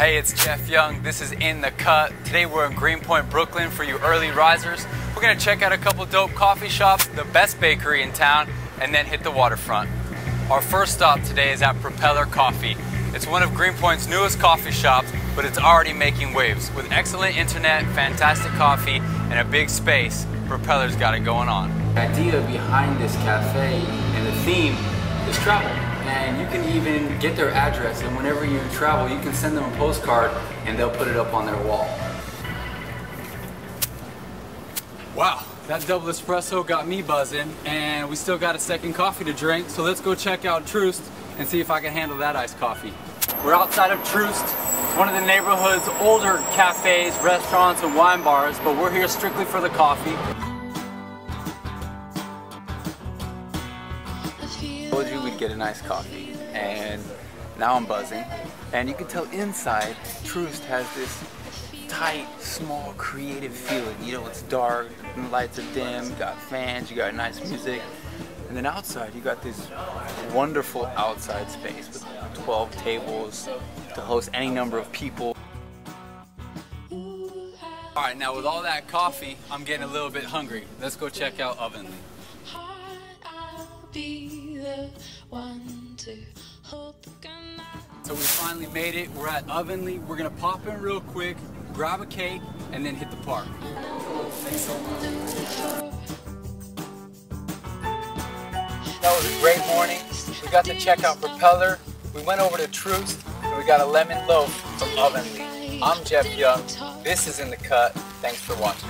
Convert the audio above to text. Hey, it's Jeff Young. This is In The Cut. Today we're in Greenpoint, Brooklyn for you early risers. We're going to check out a couple dope coffee shops, the best bakery in town, and then hit the waterfront. Our first stop today is at Propeller Coffee. It's one of Greenpoint's newest coffee shops, but it's already making waves. With excellent internet, fantastic coffee, and a big space, Propeller's got it going on. The idea behind this cafe and the theme is travel. And you can even get their address, and whenever you travel, you can send them a postcard and they'll put it up on their wall. Wow, that double espresso got me buzzing, and we still got a second coffee to drink, so let's go check out Troost and see if I can handle that iced coffee. We're outside of Troost. It's one of the neighborhood's older cafes, restaurants, and wine bars, but we're here strictly for the coffee. I told you we'd get a nice coffee, and now I'm buzzing. And you can tell inside, Troost has this tight, small, creative feeling. You know, it's dark, the lights are dim, you got fans, you got nice music. And then outside, you got this wonderful outside space with 12 tables to host any number of people. All right, now with all that coffee, I'm getting a little bit hungry. Let's go check out Ovenly. So we finally made it. We're at Ovenly. We're gonna pop in real quick, grab a cake, and then hit the park. Thanks so much. That was a great morning. We got to check out Propeller. We went over to Troost, and we got a lemon loaf from Ovenly. I'm Jeff Young. This is In The Cut. Thanks for watching.